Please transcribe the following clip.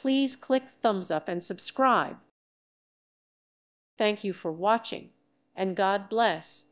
Please click thumbs up and subscribe. Thank you for watching, and God bless.